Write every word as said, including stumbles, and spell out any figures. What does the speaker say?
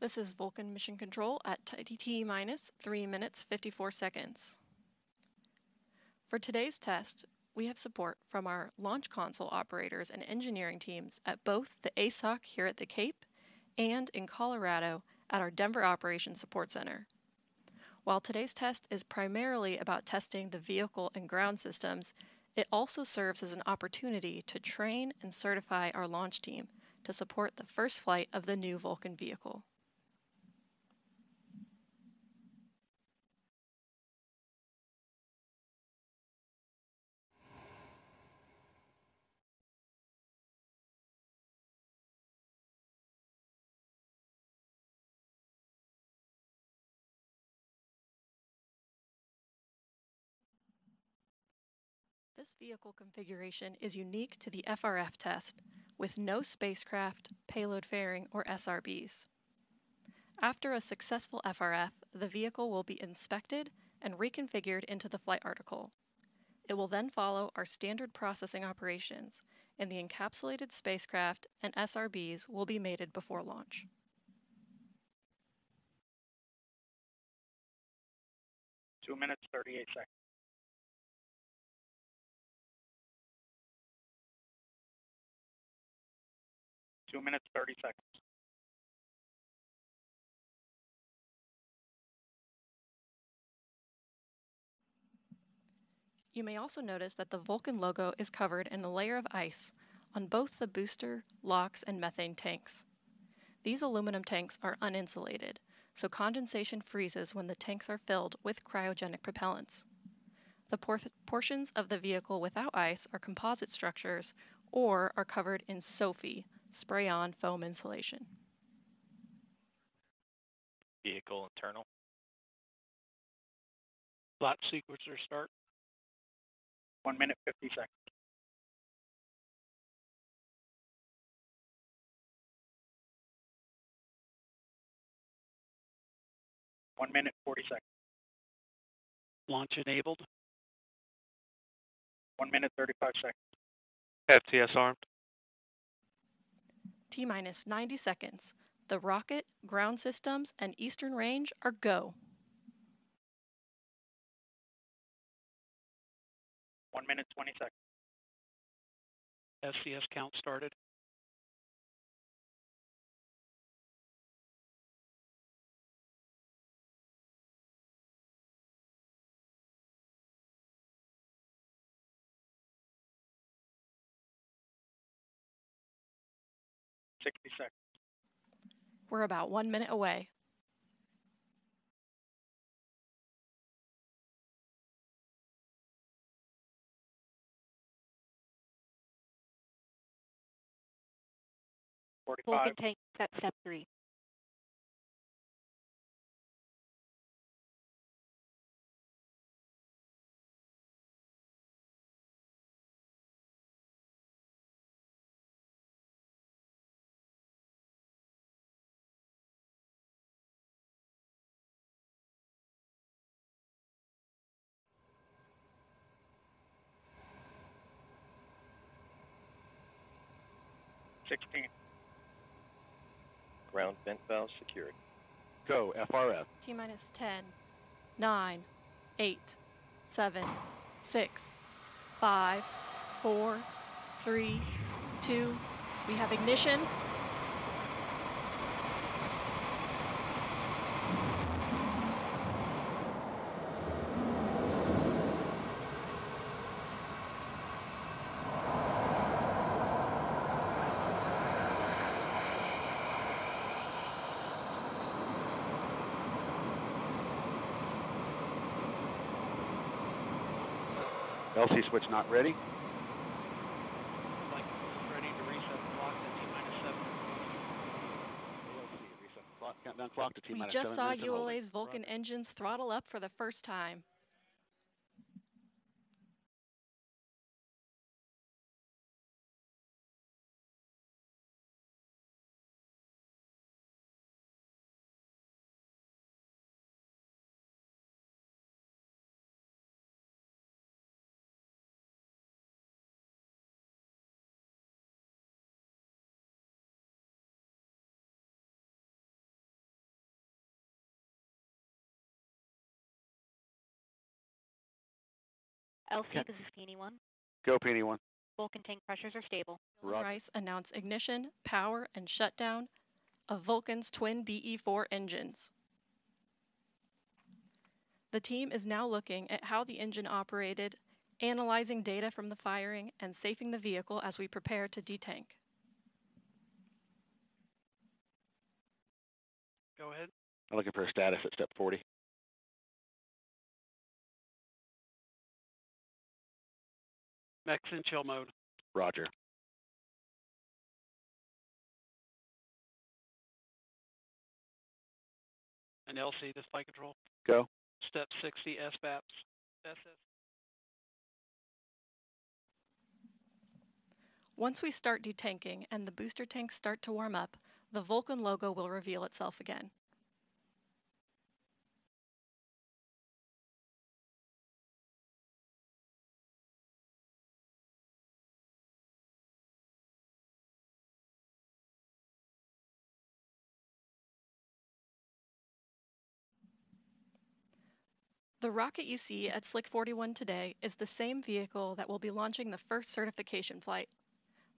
This is Vulcan Mission Control at T minus three minutes, fifty-four seconds. For today's test, we have support from our launch console operators and engineering teams at both the A S O C here at the Cape and in Colorado at our Denver Operations Support Center. While today's test is primarily about testing the vehicle and ground systems, it also serves as an opportunity to train and certify our launch team to support the first flight of the new Vulcan vehicle. This vehicle configuration is unique to the F R F test, with no spacecraft, payload fairing, or S R Bs. After a successful F R F, the vehicle will be inspected and reconfigured into the flight article. It will then follow our standard processing operations, and the encapsulated spacecraft and S R Bs will be mated before launch. two minutes, thirty-eight seconds. two minutes, thirty seconds. You may also notice that the Vulcan logo is covered in a layer of ice on both the booster, LOX, and methane tanks. These aluminum tanks are uninsulated, so condensation freezes when the tanks are filled with cryogenic propellants. The por- portions of the vehicle without ice are composite structures or are covered in SOFI, spray-on foam insulation. Vehicle internal. Flight sequencer start. one minute, fifty seconds. one minute, forty seconds. Launch enabled. one minute, thirty-five seconds. F T S armed. T minus ninety seconds. The rocket, ground systems, and eastern range are go. one minute, twenty seconds. S C S count started. sixty seconds. We're about one minute away. forty-five. Vulcan tank at step three. sixteen. Ground vent valve secured. Go, F R F. T minus ten, nine, eight, seven, six, five, four, three, two. We have ignition. L C switch not ready. Like ready to reset the clock to T minus seven. L C reset the clock. Countdown clock to T minus seven. We just saw U L A's Vulcan engines throttle up for the first time. L C, okay. This is P N E one. Go, P N E one. Vulcan tank pressures are stable. Roger. Rice announced ignition, power, and shutdown of Vulcan's twin B E four engines. The team is now looking at how the engine operated, analyzing data from the firing, and safing the vehicle as we prepare to detank. Go ahead. I'm looking for a status at step forty. Max in chill mode. Roger. And L C, this flight control. Go. Step sixty, S B A Ps. S S. Once we start detanking and the booster tanks start to warm up, the Vulcan logo will reveal itself again. The rocket you see at Slick forty-one today is the same vehicle that will be launching the first certification flight